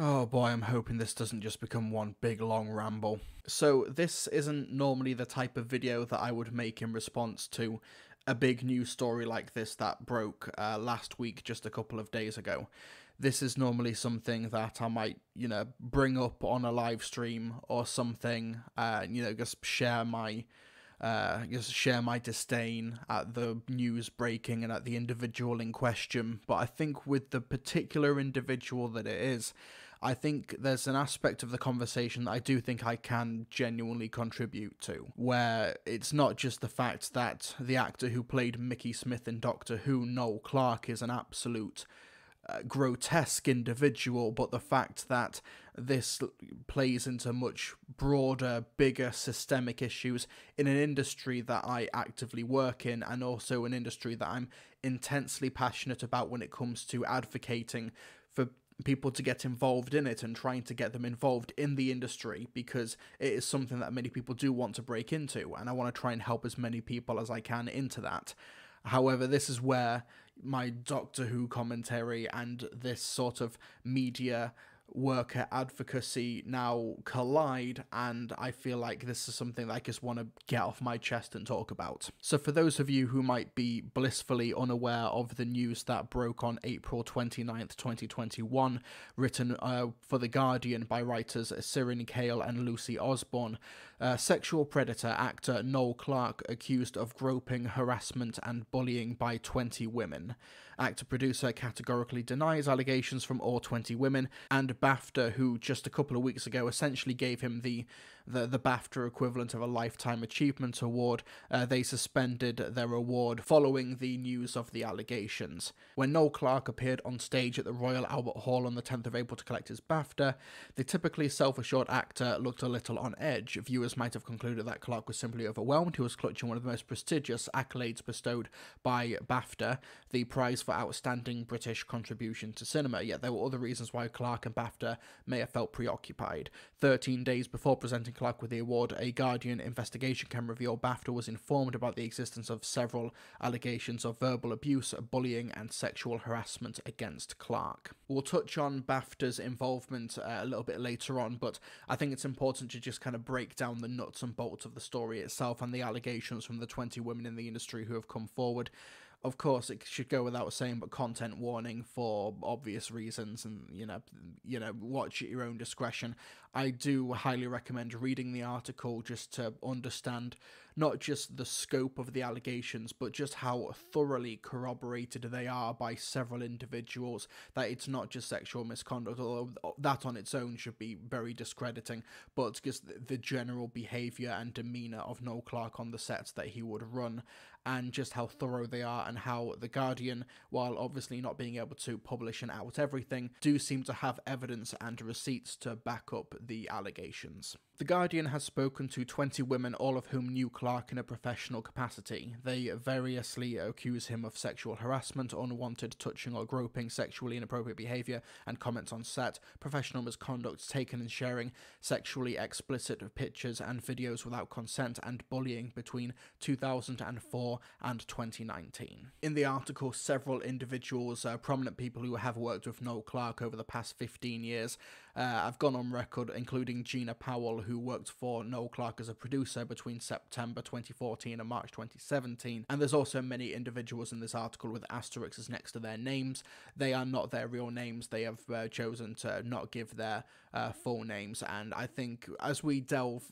Oh boy, I'm hoping this doesn't just become one big long ramble. So this isn't normally the type of video that I would make in response to a big news story like this that broke last week, just a couple of days ago. This is normally something that I might, you know, bring up on a live stream or something, you know, just share my disdain at the news breaking and at the individual in question. But I think with the particular individual that it is, I think there's an aspect of the conversation that I do think I can genuinely contribute to, where it's not just the fact that the actor who played Mickey Smith in Doctor Who, Noel Clarke, is an absolute grotesque individual, but the fact that this plays into much broader, bigger systemic issues in an industry that I actively work in, and also an industry that I'm intensely passionate about when it comes to advocating for people to get involved in it and trying to get them involved in the industry, because it is something that many people do want to break into, and I want to try and help as many people as I can into that. However, this is where my Doctor Who commentary and this sort of media worker advocacy now collide, and I feel like this is something that I just want to get off my chest and talk about. So for those of you who might be blissfully unaware of the news that broke on April 29th, 2021, written for The Guardian by writers Sirin Kale and Lucy Osborne, sexual predator actor Noel Clarke accused of groping, harassment and bullying by 20 women. Actor-producer categorically denies allegations from all 20 women, and BAFTA, who just a couple of weeks ago essentially gave him the BAFTA equivalent of a Lifetime Achievement Award, they suspended their award following the news of the allegations. When Noel Clarke appeared on stage at the Royal Albert Hall on the 10th of April to collect his BAFTA, the typically self-assured actor looked a little on edge. Viewers might have concluded that Clarke was simply overwhelmed. He was clutching one of the most prestigious accolades bestowed by BAFTA, the prize for outstanding British contribution to cinema, yet there were other reasons why Clarke and BAFTA may have felt preoccupied. 13 days before presenting Clarke with the award, a Guardian investigation can reveal BAFTA was informed about the existence of several allegations of verbal abuse, bullying and sexual harassment against Clarke. We'll touch on BAFTA's involvement a little bit later on, but I think it's important to just kind of break down the nuts and bolts of the story itself and the allegations from the 20 women in the industry who have come forward. Of course, it should go without saying, but content warning for obvious reasons, and, you know, watch at your own discretion. I do highly recommend reading the article just to understand not just the scope of the allegations, but just how thoroughly corroborated they are by several individuals, that it's not just sexual misconduct, although that on its own should be very discrediting, but just the general behaviour and demeanour of Noel Clarke on the sets that he would run, and just how thorough they are, and how The Guardian, while obviously not being able to publish and out everything, do seem to have evidence and receipts to back up the allegations. The Guardian has spoken to 20 women, all of whom knew Clarke in a professional capacity. They variously accuse him of sexual harassment, unwanted touching or groping, sexually inappropriate behaviour and comments on set, professional misconduct, taken and sharing sexually explicit pictures and videos without consent, and bullying between 2004 and 2019. In the article, several individuals, prominent people who have worked with Noel Clarke over the past 15 years, have gone on record, including Gina Powell, who worked for Noel Clarke as a producer between September 2014 and March 2017, and there's also many individuals in this article with asterisks next to their names. They are not their real names. They have chosen to not give their full names, and I think as we delve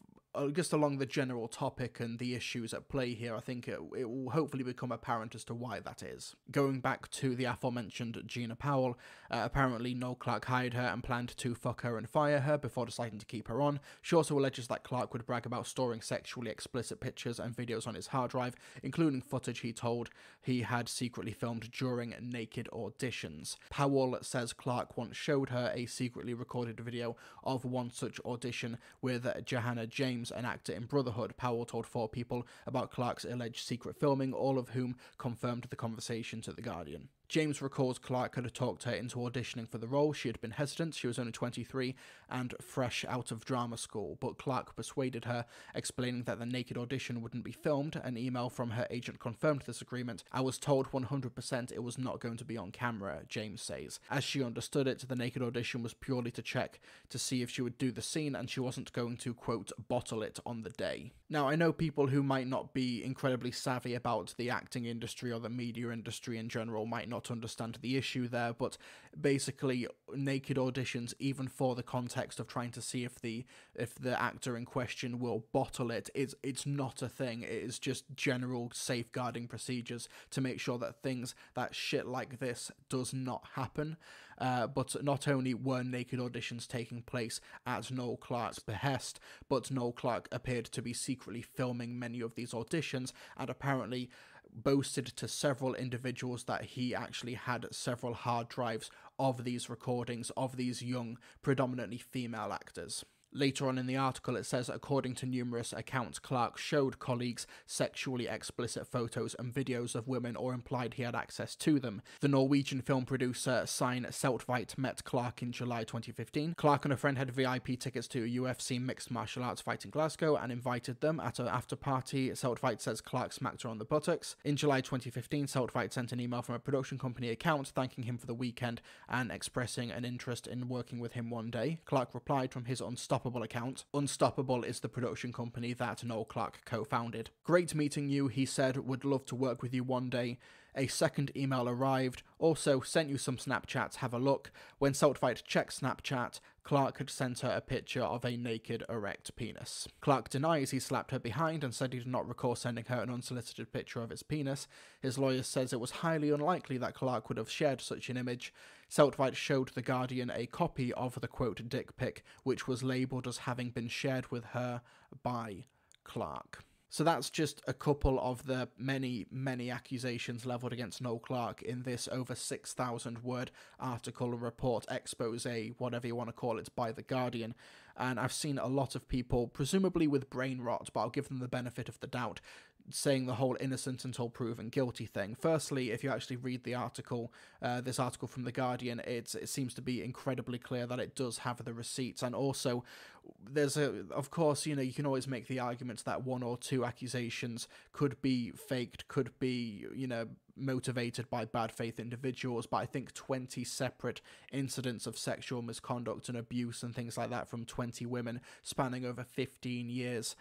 just along the general topic and the issues at play here, I think it will hopefully become apparent as to why that is. Going back to the aforementioned Gina Powell, apparently Noel Clarke hired her and planned to fuck her and fire her before deciding to keep her on. She also alleges that Clarke would brag about storing sexually explicit pictures and videos on his hard drive, including footage he told he had secretly filmed during naked auditions. Powell says Clarke once showed her a secretly recorded video of one such audition with Johanna James, an actor in Brotherhood. Powell told 4 people about Clarke's alleged secret filming, all of whom confirmed the conversation to The Guardian. James recalls Clarke had talked her into auditioning for the role. She had been hesitant, she was only 23 and fresh out of drama school, but Clarke persuaded her, explaining that the naked audition wouldn't be filmed. An email from her agent confirmed this agreement. "I was told 100% it was not going to be on camera," James says. As she understood it, the naked audition was purely to check to see if she would do the scene, and she wasn't going to, quote, bottle it on the day. Now, I know people who might not be incredibly savvy about the acting industry or the media industry in general might not understand the issue there, but basically naked auditions, even for the context of trying to see if the actor in question will bottle it, it's not a thing. It is just general safeguarding procedures to make sure that shit like this does not happen. But not only were naked auditions taking place at Noel Clarke's behest, but Noel Clarke appeared to be secretly filming many of these auditions, and apparently boasted to several individuals that he actually had several hard drives of these recordings of these young, predominantly female actors. Later on in the article, it says, according to numerous accounts, Clarke showed colleagues sexually explicit photos and videos of women, or implied he had access to them. The Norwegian film producer Sine Seltveit met Clarke in July 2015. Clarke and a friend had VIP tickets to a UFC mixed martial arts fight in Glasgow and invited them. At an after-party, Seltveit says Clarke smacked her on the buttocks. In July 2015, Seltveit sent an email from a production company account thanking him for the weekend and expressing an interest in working with him one day. Clarke replied from his Unstoppable account. Unstoppable is the production company that Noel Clarke co-founded. "Great meeting you," he said, "would love to work with you one day." A second email arrived, "also sent you some Snapchats, have a look." When Seltveit checked Snapchat, Clarke had sent her a picture of a naked, erect penis. Clarke denies he slapped her behind and said he did not recall sending her an unsolicited picture of his penis. His lawyer says it was highly unlikely that Clarke would have shared such an image. Seltveit showed The Guardian a copy of the, quote, dick pic, which was labelled as having been shared with her by Clarke. So that's just a couple of the many, many accusations levelled against Noel Clarke in this over 6,000 word article, report, exposé, whatever you want to call it, by The Guardian. And I've seen a lot of people, presumably with brain rot, but I'll give them the benefit of the doubt, saying the whole innocent until proven guilty thing. Firstly, if you actually read the article, this article from The Guardian, it seems to be incredibly clear that it does have the receipts. And also, there's of course, you know, you can always make the arguments that one or two accusations could be faked, could be, you know, motivated by bad faith individuals, but I think 20 separate incidents of sexual misconduct and abuse and things like that from 20 women spanning over 15 years,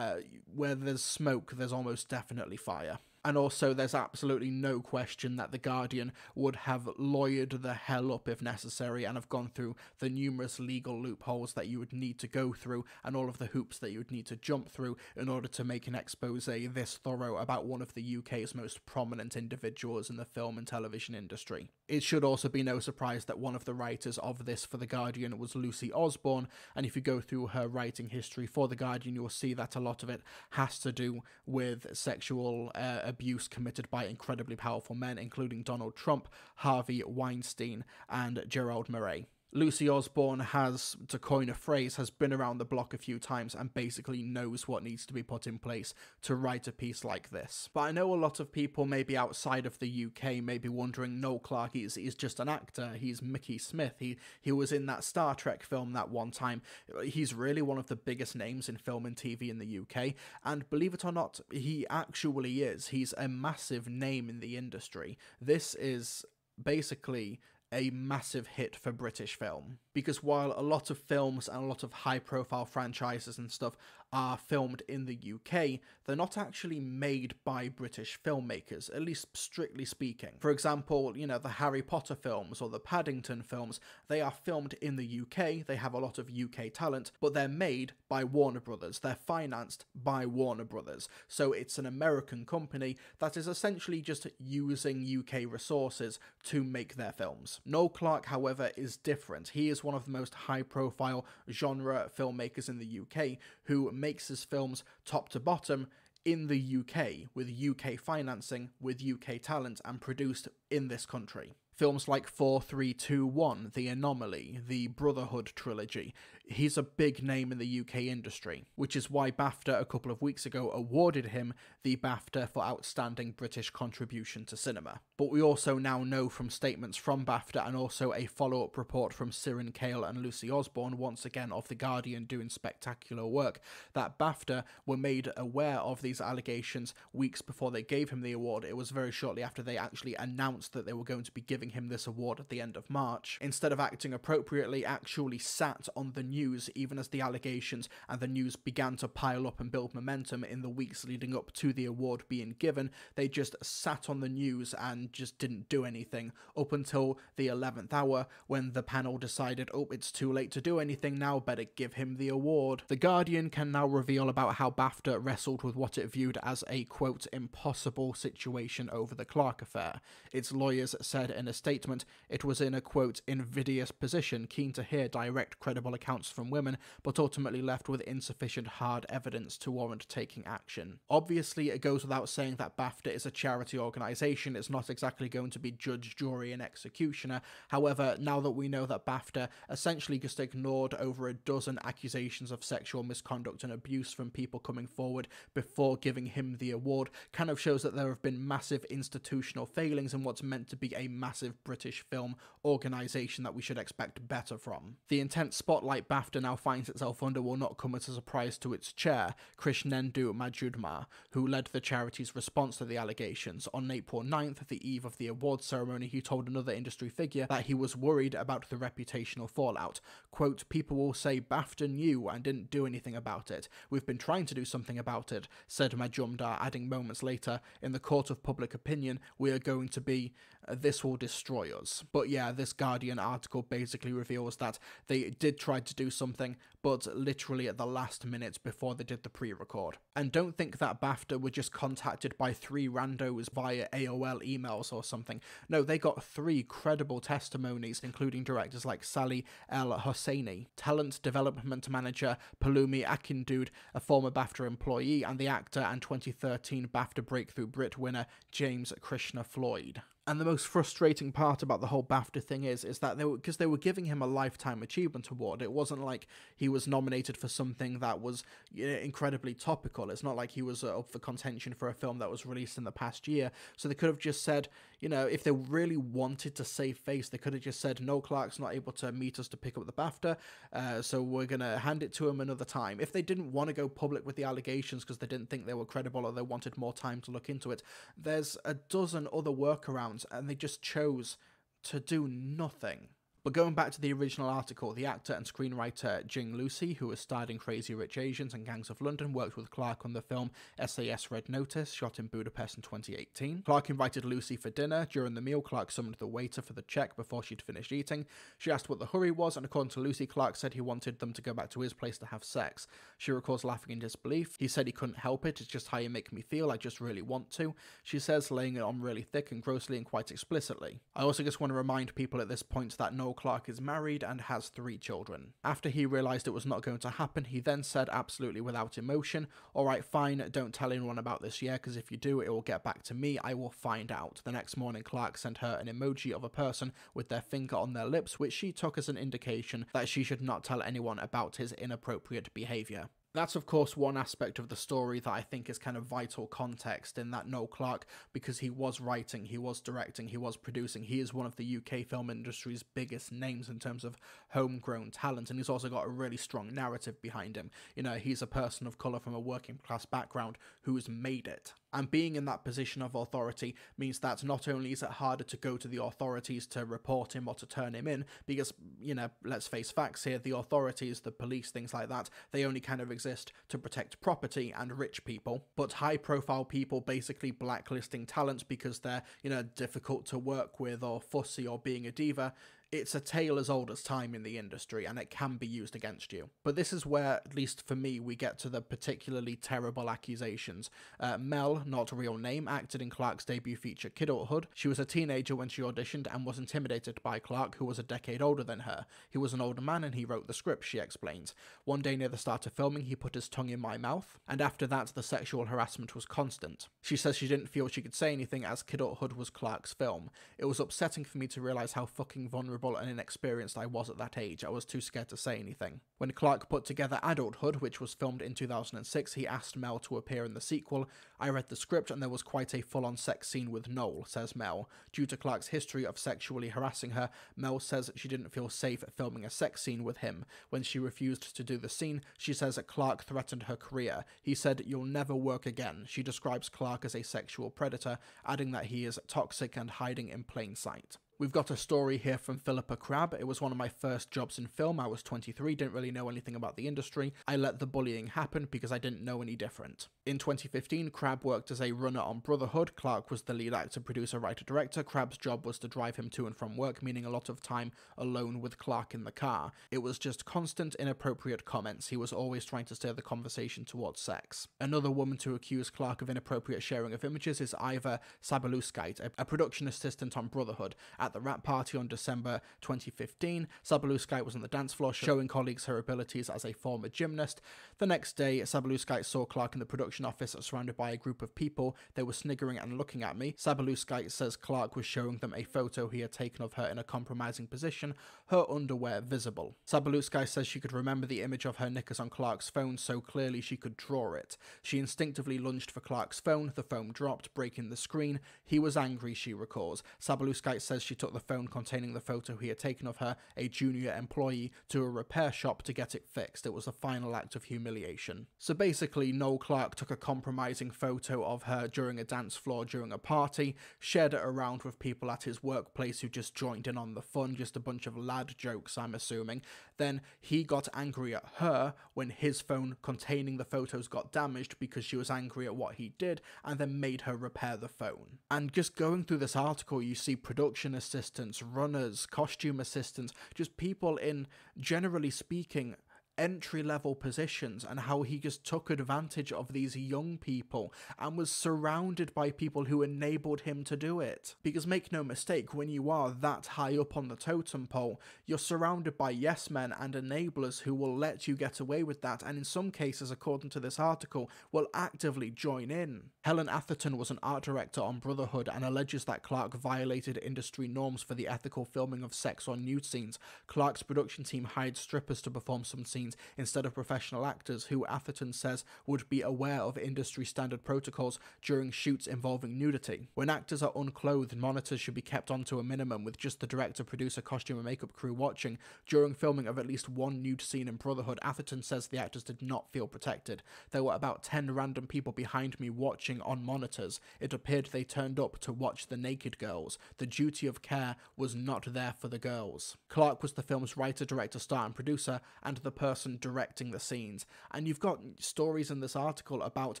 where there's smoke, there's almost definitely fire. And also, there's absolutely no question that The Guardian would have lawyered the hell up if necessary and have gone through the numerous legal loopholes that you would need to go through and all of the hoops that you would need to jump through in order to make an exposé this thorough about one of the UK's most prominent individuals in the film and television industry. It should also be no surprise that one of the writers of this for The Guardian was Lucy Osborne, and if you go through her writing history for The Guardian, you'll see that a lot of it has to do with sexual abuse committed by incredibly powerful men, including Donald Trump, Harvey Weinstein, and Gerald Murray. Lucy Osborne has, to coin a phrase, has been around the block a few times and basically knows what needs to be put in place to write a piece like this. But I know a lot of people maybe outside of the UK may be wondering, Noel Clarke is just an actor, he's Mickey Smith, he was in that Star Trek film that one time, he's really one of the biggest names in film and TV in the UK, and believe it or not, he actually is. He's a massive name in the industry. This is basically a massive hit for British film. Because while a lot of films and a lot of high-profile franchises and stuff are filmed in the UK, they're not actually made by British filmmakers, at least strictly speaking. For example, you know, the Harry Potter films or the Paddington films, they are filmed in the UK, they have a lot of UK talent, but they're made by Warner Brothers, they're financed by Warner Brothers. So it's an American company that is essentially just using UK resources to make their films. Noel Clarke, however, is different. He is one of the most high-profile genre filmmakers in the UK, who makes his films top to bottom in the UK, with UK financing, with UK talent, and produced in this country. films like 4321, The Anomaly, the Brotherhood trilogy. He's a big name in the UK industry, which is why BAFTA a couple of weeks ago awarded him the BAFTA for Outstanding British Contribution to Cinema. But we also now know from statements from BAFTA and also a follow-up report from Sirin Kale and Lucy Osborne, once again of The Guardian doing spectacular work, that BAFTA were made aware of these allegations weeks before they gave him the award. It was very shortly after they actually announced that they were going to be giving him this award at the end of March. Instead of acting appropriately, actually sat on the news even as the allegations and the news began to pile up and build momentum in the weeks leading up to the award being given. They just sat on the news and just didn't do anything up until the 11th hour when the panel decided, oh, it's too late to do anything now, better give him the award. The Guardian can now reveal about how BAFTA wrestled with what it viewed as a, quote, impossible situation over the Clarke affair. Its lawyers said in a statement, it was in a, quote, invidious position, keen to hear direct, credible accounts from women, but ultimately left with insufficient hard evidence to warrant taking action. Obviously, it goes without saying that BAFTA is a charity organisation. It's not exactly going to be judge, jury, and executioner. However, now that we know that BAFTA essentially just ignored over a dozen accusations of sexual misconduct and abuse from people coming forward before giving him the award, kind of shows that there have been massive institutional failings in what's meant to be a massive British film organisation that we should expect better from. The intense spotlight BAFTA now finds itself under will not come as a surprise to its chair, Krishnendu Majumdar, who led the charity's response to the allegations. On April 9th, the eve of the award ceremony, he told another industry figure that he was worried about the reputational fallout. Quote, people will say BAFTA knew and didn't do anything about it. We've been trying to do something about it, said Majumdar, adding moments later, in the court of public opinion, we are going to be, this will destroy us. But yeah, this Guardian article basically reveals that they did try to do something, but literally at the last minute before they did the pre-record. And don't think that BAFTA were just contacted by three randos via AOL emails or something. No, they got three credible testimonies, including directors like Sally El Hosseini, talent development manager Palumi Akindud, a former BAFTA employee, and the actor and 2013 BAFTA Breakthrough Brit winner James Krishna Floyd. And the most frustrating part about the whole BAFTA thing is that they were giving him a Lifetime Achievement Award. It wasn't like he was nominated for something that was incredibly topical. It's not like he was up for contention for a film that was released in the past year. So they could have just said, you know, if they really wanted to save face, they could have just said, Noel Clarke's not able to meet us to pick up the BAFTA, so we're going to hand it to him another time. If they didn't want to go public with the allegations because they didn't think they were credible or they wanted more time to look into it, there's a dozen other workarounds, and they just chose to do nothing. But going back to the original article, the actor and screenwriter Jing Lucy, who has starred in Crazy Rich Asians and Gangs of London, worked with Clarke on the film SAS Red Notice, shot in Budapest in 2018. Clarke invited Lucy for dinner. During the meal, Clarke summoned the waiter for the check before she'd finished eating. She asked what the hurry was, and according to Lucy, Clarke said he wanted them to go back to his place to have sex. She recalls laughing in disbelief. He said he couldn't help it. It's just how you make me feel. I just really want to. She says, laying it on really thick and grossly and quite explicitly. I also just want to remind people at this point that Noel Clarke is married and has 3 children. After he realised it was not going to happen, he then said absolutely without emotion, alright fine, don't tell anyone about this yet, because if you do it will get back to me, I will find out. The next morning Clarke sent her an emoji of a person with their finger on their lips, which she took as an indication that she should not tell anyone about his inappropriate behaviour. That's of course one aspect of the story that I think is kind of vital context, in that Noel Clarke, because he was writing, he was directing, he was producing, he is one of the UK film industry's biggest names in terms of homegrown talent, and he's also got a really strong narrative behind him. You know, he's a person of colour from a working class background who's made it. And being in that position of authority means that not only is it harder to go to the authorities to report him or to turn him in, because, you know, let's face facts here, the authorities, the police, things like that, they only kind of exist to protect property and rich people, but high-profile people basically blacklisting talents because they're, you know, difficult to work with or fussy or being a diva it's a tale as old as time in the industry, and it can be used against you. But this is where, at least for me, we get to the particularly terrible accusations. Mel, not real name, acted in Clarke's debut feature Kidulthood. She was a teenager when she auditioned and was intimidated by Clarke, who was a decade older than her. He was an older man and he wrote the script, she explains. One day near the start of filming, he put his tongue in my mouth, and after that the sexual harassment was constant. She says she didn't feel she could say anything as Kidulthood was Clarke's film. It was upsetting for me to realise how fucking vulnerable and inexperienced I was at that age. I was too scared to say anything. When Clarke put together Adulthood, which was filmed in 2006, he asked Mel to appear in the sequel. I read the script and there was quite a full-on sex scene with Noel, says Mel. Due to Clarke's history of sexually harassing her, Mel says she didn't feel safe filming a sex scene with him. When she refused to do the scene, she says that Clarke threatened her career. He said, "You'll never work again." She describes Clarke as a sexual predator, adding that he is toxic and hiding in plain sight. We've got a story here from Philippa Crabb. It was one of my first jobs in film. I was 23, didn't really know anything about the industry. I let the bullying happen because I didn't know any different. In 2015, Crabb worked as a runner on Brotherhood. Clarke was the lead actor, producer, writer, director. Crabb's job was to drive him to and from work, meaning a lot of time alone with Clarke in the car. It was just constant inappropriate comments. He was always trying to steer the conversation towards sex. Another woman to accuse Clarke of inappropriate sharing of images is Ieva Sabaliauskaitė, a production assistant on Brotherhood. At the rap party on December 2015, Sabaliauskaitė was on the dance floor showing colleagues her abilities as a former gymnast. The next day, Sabaliauskaitė saw Clarke in the production office surrounded by a group of people. They were sniggering and looking at me. Sabaliauskaitė says Clarke was showing them a photo he had taken of her in a compromising position, her underwear visible. Sabaliauskaitė says she could remember the image of her knickers on Clarke's phone so clearly she could draw it. She instinctively lunged for Clarke's phone. The phone dropped, breaking the screen. He was angry, she recalls. Sabaliauskaitė says she took the phone containing the photo he had taken of her, a junior employee, to a repair shop to get it fixed. It was the final act of humiliation. So basically, Noel Clarke took a compromising photo of her during a dance floor during a party, shared it around with people at his workplace who just joined in on the fun, just a bunch of lad jokes, I'm assuming. Then he got angry at her when his phone containing the photos got damaged because she was angry at what he did, and then made her repair the phone. And just going through this article, you see production assistants, runners, costume assistants, just people in, generally speaking, entry-level positions, and how he just took advantage of these young people and was surrounded by people who enabled him to do it. Because make no mistake, when you are that high up on the totem pole, you're surrounded by yes men and enablers who will let you get away with that, and in some cases, according to this article, will actively join in. Helen Atherton was an art director on Brotherhood and alleges that Clarke violated industry norms for the ethical filming of sex or nude scenes. Clarke's production team hired strippers to perform some scenes instead of professional actors, who Atherton says would be aware of industry standard protocols during shoots involving nudity. When actors are unclothed, monitors should be kept on to a minimum, with just the director, producer, costume and makeup crew watching. During filming of at least one nude scene in Brotherhood, Atherton says the actors did not feel protected. There were about 10 random people behind me watching on monitors. It appeared they turned up to watch the naked girls. The duty of care was not there for the girls. Clarke was the film's writer, director, star and producer, and the person directing the scenes. And you've got stories in this article about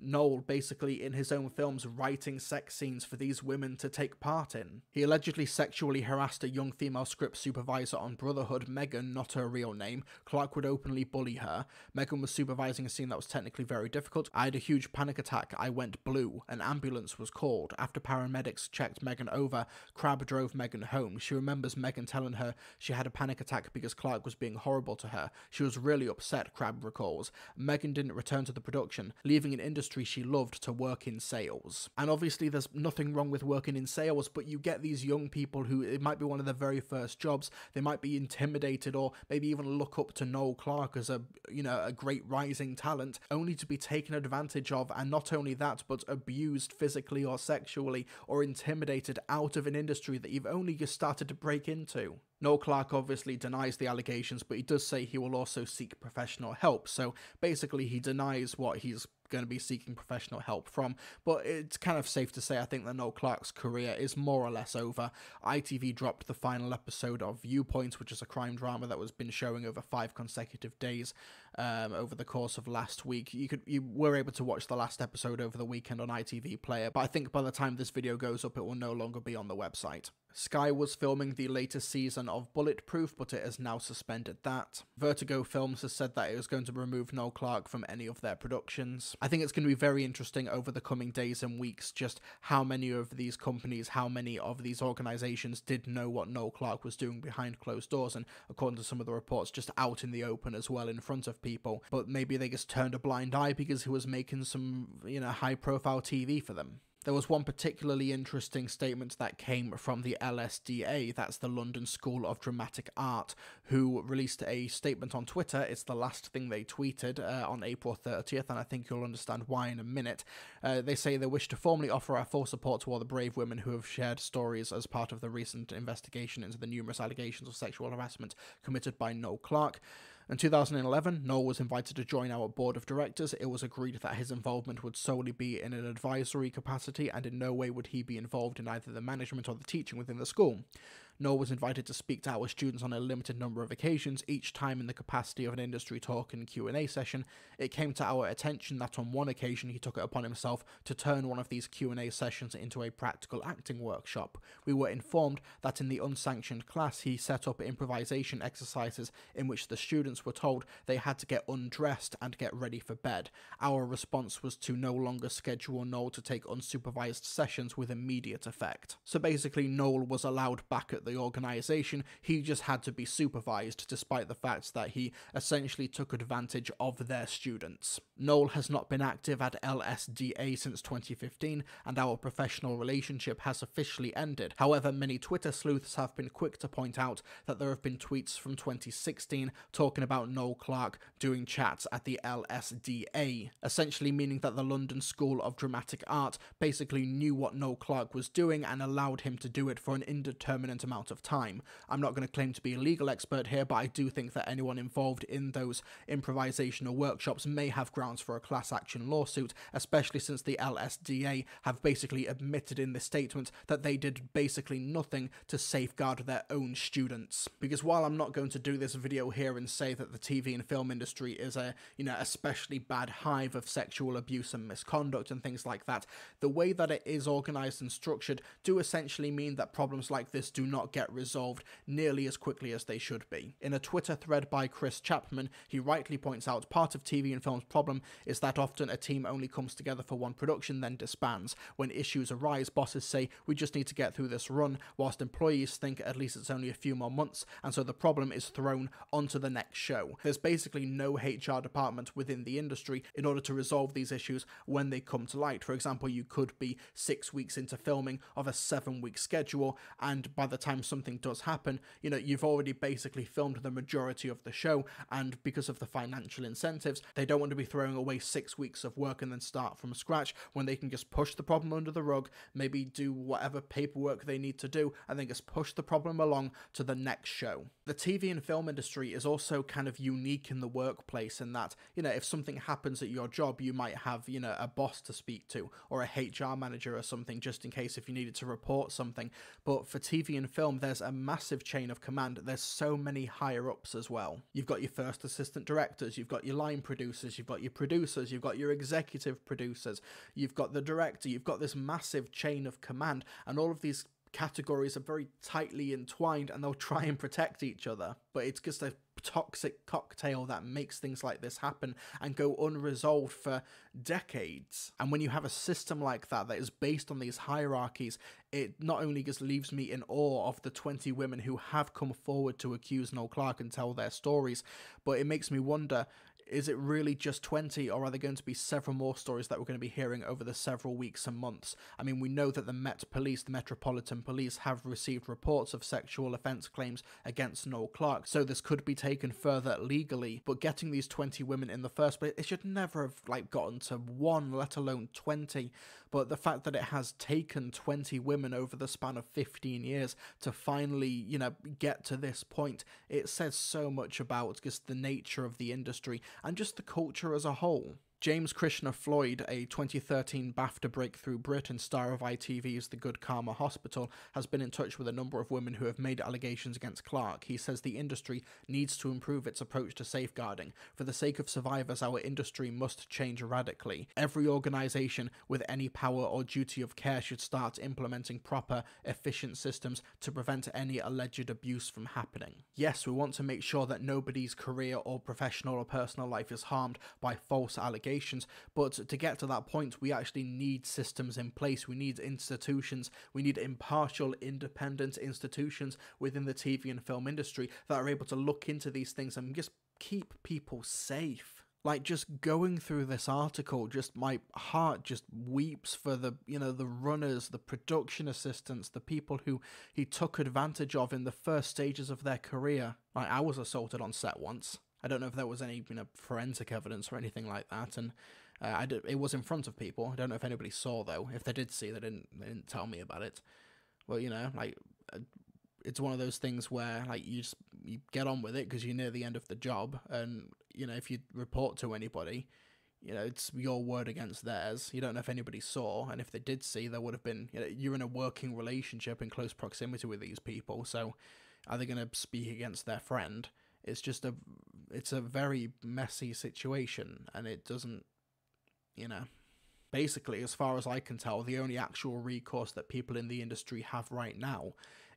Noel basically in his own films writing sex scenes for these women to take part in. He allegedly sexually harassed a young female script supervisor on Brotherhood, Megan, not her real name. Clarke would openly bully her. Megan was supervising a scene that was technically very difficult. I had a huge panic attack. I went blue. An ambulance was called. After paramedics checked Megan over, Crabb drove Megan home. She remembers Megan telling her she had a panic attack because Clarke was being horrible to her. She was really upset, Crabb recalls. Megan didn't return to the production, leaving an industry she loved to work in sales. And obviously there's nothing wrong with working in sales, but you get these young people who, it might be one of their very first jobs, they might be intimidated or maybe even look up to Noel Clarke as a great rising talent, only to be taken advantage of, and not only that, but abused physically or sexually or intimidated out of an industry that you've only just started to break into. Noel Clarke obviously denies the allegations, but he does say he will also seek professional help. So basically he denies what he's going to be seeking professional help from, but it's kind of safe to say I think that Noel Clarke's career is more or less over. ITV dropped the final episode of Viewpoints, which is a crime drama that was been showing over 5 consecutive days over the course of last week. You were able to watch the last episode over the weekend on ITV Player, but I think by the time this video goes up it will no longer be on the website. Sky was filming the latest season of Bulletproof, but it has now suspended that. Vertigo Films has said that it was going to remove Noel Clarke from any of their productions. I think it's going to be very interesting over the coming days and weeks just how many of these companies, how many of these organisations did know what Noel Clarke was doing behind closed doors, and according to some of the reports, just out in the open as well in front of people. But maybe they just turned a blind eye because he was making some, you know, high-profile TV for them. There was one particularly interesting statement that came from the LSDA, that's the London School of Dramatic Art, who released a statement on Twitter. It's the last thing they tweeted on April 30th, and I think you'll understand why in a minute. They say they wish to formally offer our full support to all the brave women who have shared stories as part of the recent investigation into the numerous allegations of sexual harassment committed by Noel Clarke. In 2011, Noel was invited to join our board of directors. It was agreed that his involvement would solely be in an advisory capacity, and in no way would he be involved in either the management or the teaching within the school. Noel was invited to speak to our students on a limited number of occasions, each time in the capacity of an industry talk and Q&A session. It came to our attention that on one occasion he took it upon himself to turn one of these Q&A sessions into a practical acting workshop. We were informed that in the unsanctioned class he set up improvisation exercises in which the students were told they had to get undressed and get ready for bed. Our response was to no longer schedule Noel to take unsupervised sessions with immediate effect. So basically Noel was allowed back at the organisation, he just had to be supervised despite the fact that he essentially took advantage of their students. Noel has not been active at LSDA since 2015 and our professional relationship has officially ended. However, many Twitter sleuths have been quick to point out that there have been tweets from 2016 talking about Noel Clarke doing chats at the LSDA, essentially meaning that the London School of Dramatic Art basically knew what Noel Clarke was doing and allowed him to do it for an indeterminate amount of time. I'm not going to claim to be a legal expert here, but I do think that anyone involved in those improvisational workshops may have grounds for a class action lawsuit, especially since the LSDA have basically admitted in this statement that they did basically nothing to safeguard their own students. Because while I'm not going to do this video here and say that the TV and film industry is a, you know, especially bad hive of sexual abuse and misconduct and things like that, the way that it is organised and structured do essentially mean that problems like this do not get resolved nearly as quickly as they should be. In a Twitter thread by Chris Chapman, he rightly points out part of TV and film's problem is that often a team only comes together for one production, then disbands. When issues arise, bosses say, we just need to get through this run, whilst employees think at least it's only a few more months, and so the problem is thrown onto the next show. There's basically no HR department within the industry in order to resolve these issues when they come to light. For example, you could be 6 weeks into filming of a 7-week schedule, and by the time something does happen, you know, you've already basically filmed the majority of the show, and because of the financial incentives, they don't want to be throwing away 6 weeks of work and then start from scratch when they can just push the problem under the rug, maybe do whatever paperwork they need to do, and then just push the problem along to the next show. The TV and film industry is also kind of unique in the workplace in that, you know, if something happens at your job, you might have, you know, a boss to speak to, or a HR manager or something, just in case if you needed to report something. But for TV and film, there's a massive chain of command. There's so many higher ups as well. You've got your first assistant directors, you've got your line producers, you've got your producers, you've got your executive producers, you've got the director, you've got this massive chain of command, and all of these categories are very tightly entwined and they'll try and protect each other. But it's just a toxic cocktail that makes things like this happen and go unresolved for decades. And when you have a system like that that is based on these hierarchies, it not only just leaves me in awe of the 20 women who have come forward to accuse Noel Clarke and tell their stories, but it makes me wonder, is it really just 20, or are there going to be several more stories that we're going to be hearing over the several weeks and months? I mean, we know that the Met Police, the Metropolitan Police, have received reports of sexual offence claims against Noel Clarke, so this could be taken further legally, but getting these 20 women in the first place, it should never have, like, gotten to one, let alone 20, but the fact that it has taken 20 women over the span of 15 years to finally, you know, get to this point, it says so much about just the nature of the industry and just the culture as a whole. James Krishna Floyd, a 2013 BAFTA breakthrough Brit and star of ITV's The Good Karma Hospital, has been in touch with a number of women who have made allegations against Clarke. He says the industry needs to improve its approach to safeguarding. For the sake of survivors, our industry must change radically. Every organisation with any power or duty of care should start implementing proper, efficient systems to prevent any alleged abuse from happening. Yes, we want to make sure that nobody's career or professional or personal life is harmed by false allegations, but to get to that point, we actually need systems in place. We need institutions. We need impartial, independent institutions within the TV and film industry that are able to look into these things and just keep people safe. Like, just going through this article, just my heart just weeps for the, you know, the runners, the production assistants, the people who he took advantage of in the first stages of their career. Like, I was assaulted on set once. I don't know if there was any, you know, forensic evidence or anything like that, and it was in front of people. I don't know if anybody saw, though. If they did see, they didn't tell me about it. Well, you know, like, it's one of those things where, like, you get on with it because you're near the end of the job, and, you know, if you report to anybody, you know, it's your word against theirs. You don't know if anybody saw, and if they did see, there would have been, you know, you're in a working relationship in close proximity with these people, so are they going to speak against their friend? It's just it's a very messy situation, and it doesn't, you know. Basically, as far as I can tell, the only actual recourse that people in the industry have right now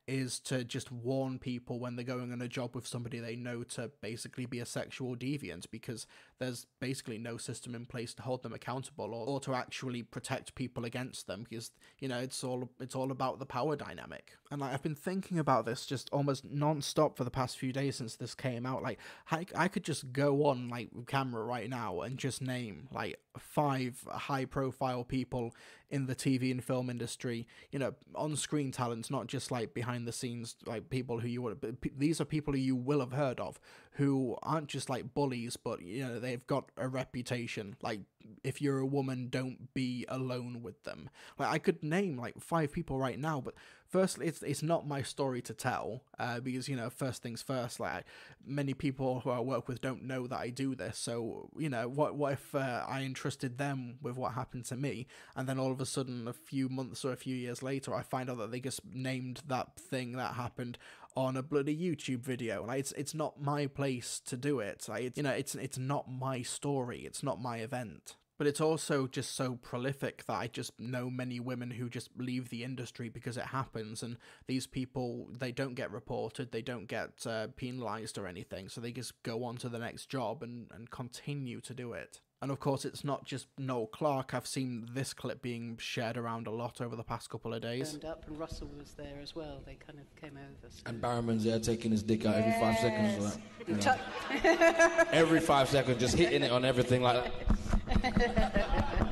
is to just warn people when they're going on a job with somebody they know to basically be a sexual deviant, because there's basically no system in place to hold them accountable or to actually protect people against them, because, you know, it's all about the power dynamic. And, like, I've been thinking about this just almost non-stop for the past few days since this came out. Like, I could just go on, like, camera right now and just name, like, 5 high-profile people in the TV and film industry, you know, on-screen talents, not just, like, behind the scenes, like, people who you would have, these are people who you will have heard of, who aren't just, like, bullies, but, you know, they've got a reputation. Like, if you're a woman, don't be alone with them. Like, I could name, like, 5 people right now, but firstly, it's not my story to tell, because, you know, first things first, like, many people who I work with don't know that I do this, so, you know, what if I entrusted them with what happened to me, and then all of a sudden, a few months or a few years later, I find out that they just named that thing that happened on a bloody YouTube video. Like, it's not my place to do it. Like, you know, it's not my story, it's not my event. But it's also just so prolific that I just know many women who just leave the industry because it happens, and these people, they don't get reported, they don't get penalised or anything, so they just go on to the next job and continue to do it. And of course, it's not just Noel Clarke. I've seen this clip being shared around a lot over the past couple of days. Turned up, and Russell was there as well. They kind of came over. So. And Barrowman's there taking his dick out every 5 seconds. Like, you know. Every 5 seconds, just hitting it on everything like that.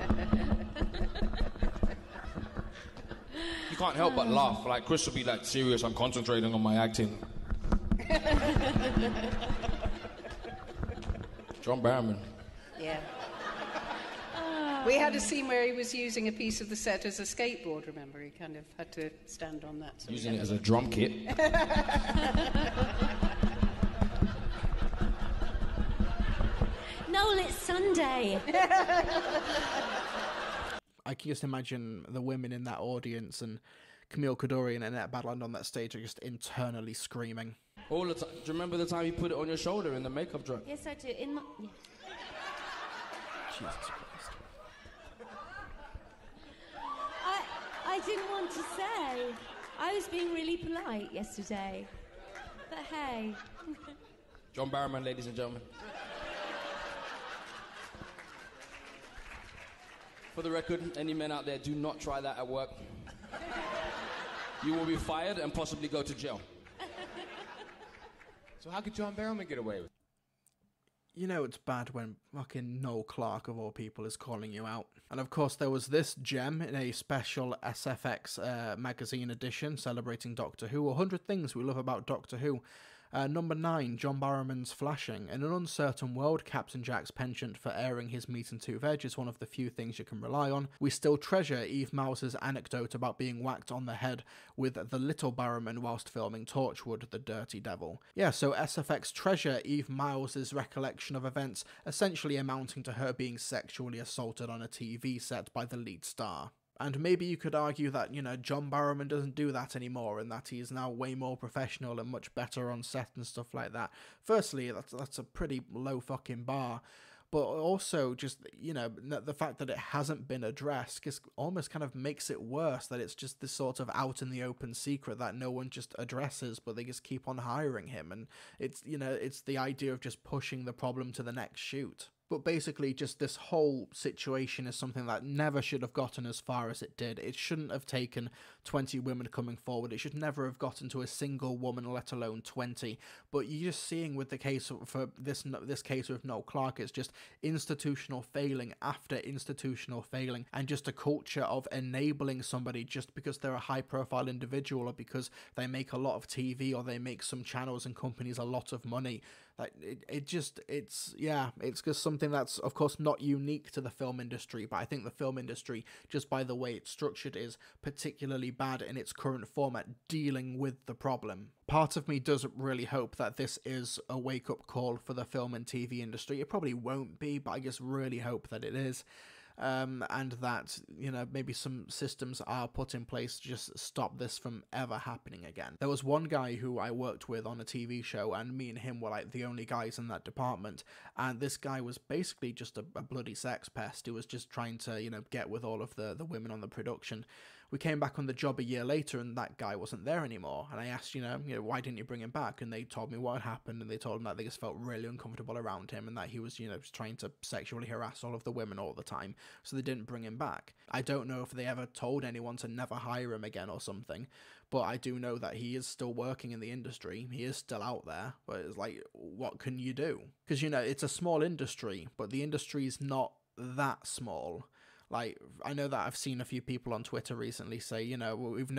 You can't help but laugh. Like, Chris would be like, serious, I'm concentrating on my acting. John Barrowman. Yeah. We had a scene where he was using a piece of the set as a skateboard, remember? He kind of had to stand on that. So using it as a drum kit. Noel, it's Sunday. I can just imagine the women in that audience, and Camille Kaduri and Annette Badland on that stage are just internally screaming. All the time. Do you remember the time you put it on your shoulder in the makeup drug? Yes, I do. In my... Yeah. Jesus Christ. I didn't want to say. I was being really polite yesterday. But hey. John Barrowman, ladies and gentlemen. For the record, any men out there, do not try that at work. You will be fired and possibly go to jail. So how could John Barrowman get away with it? You know it's bad when fucking Noel Clarke, of all people, is calling you out. And of course, there was this gem in a special SFX magazine edition celebrating Doctor Who, 100 Things We Love About Doctor Who. Number 9, John Barrowman's Flashing. In an uncertain world, Captain Jack's penchant for airing his meat and two veg is one of the few things you can rely on. We still treasure Eve Mouse's anecdote about being whacked on the head with the little Barrowman whilst filming Torchwood, The Dirty Devil. Yeah, so SFX treasure Eve Myles's recollection of events essentially amounting to her being sexually assaulted on a TV set by the lead star. And maybe you could argue that, you know, John Barrowman doesn't do that anymore and that he is now way more professional and much better on set and stuff like that. Firstly, that's a pretty low fucking bar. But also just, you know, the fact that it hasn't been addressed almost kind of makes it worse, that it's just this sort of out in the open secret that no one just addresses, but they just keep on hiring him. And it's, you know, it's the idea of just pushing the problem to the next shoot. But basically just this whole situation is something that never should have gotten as far as it did. It shouldn't have taken 20 women coming forward. It should never have gotten to a single woman, let alone 20. But you're just seeing with the case for this case with Noel Clarke, it's just institutional failing after institutional failing, and just a culture of enabling somebody just because they're a high-profile individual or because they make a lot of TV or they make some channels and companies a lot of money. Like it's just something that's of course not unique to the film industry, but I think the film industry, just by the way it's structured, is particularly bad in its current form at dealing with the problem. Part of me does really hope that this is a wake-up call for the film and TV industry. It probably won't be, but I just really hope that it is. And that, you know, maybe some systems are put in place to just stop this from ever happening again. There was one guy who I worked with on a TV show, and me and him were like the only guys in that department, and this guy was basically just a bloody sex pest who was just trying to, you know, get with all of the women on the production. We came back on the job a year later and that guy wasn't there anymore, and I asked, you know, why didn't you bring him back? And they told me what had happened, and they told him that they just felt really uncomfortable around him and that he was, you know, just trying to sexually harass all of the women all the time, so they didn't bring him back. I don't know if they ever told anyone to never hire him again or something, but I do know that he is still working in the industry. He is still out there, but it's like, what can you do? Because, you know, it's a small industry, but the industry is not that small. Like, I know that I've seen a few people on Twitter recently say, you know, we've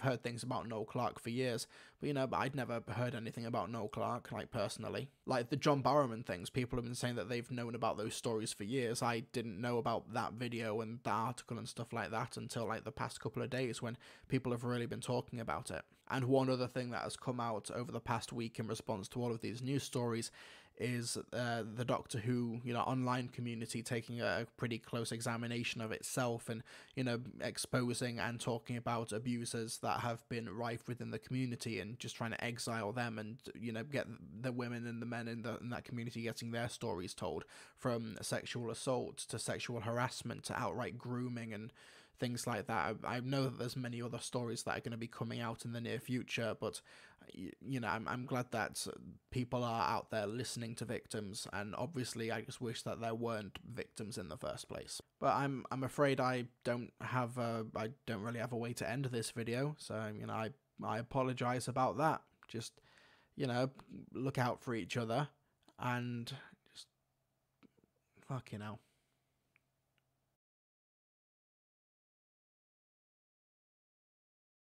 heard things about Noel Clarke for years, but, you know, but I'd never heard anything about Noel Clarke, like, personally. Like, the John Barrowman things, people have been saying that they've known about those stories for years. I didn't know about that video and that article and stuff like that until, like, the past couple of days when people have really been talking about it. And one other thing that has come out over the past week in response to all of these news stories is the Doctor Who, you know, online community taking a pretty close examination of itself and, you know, exposing and talking about abusers that have been rife within the community and just trying to exile them and, you know, get the women and the men in that community getting their stories told, from sexual assault to sexual harassment to outright grooming and things like that. I know that there's many other stories that are going to be coming out in the near future, but, you know, I'm glad that people are out there listening to victims, and obviously I just wish that there weren't victims in the first place. But I'm afraid I don't really have a way to end this video, so, you know, I apologize about that. Just, you know, look out for each other, and just fucking hell.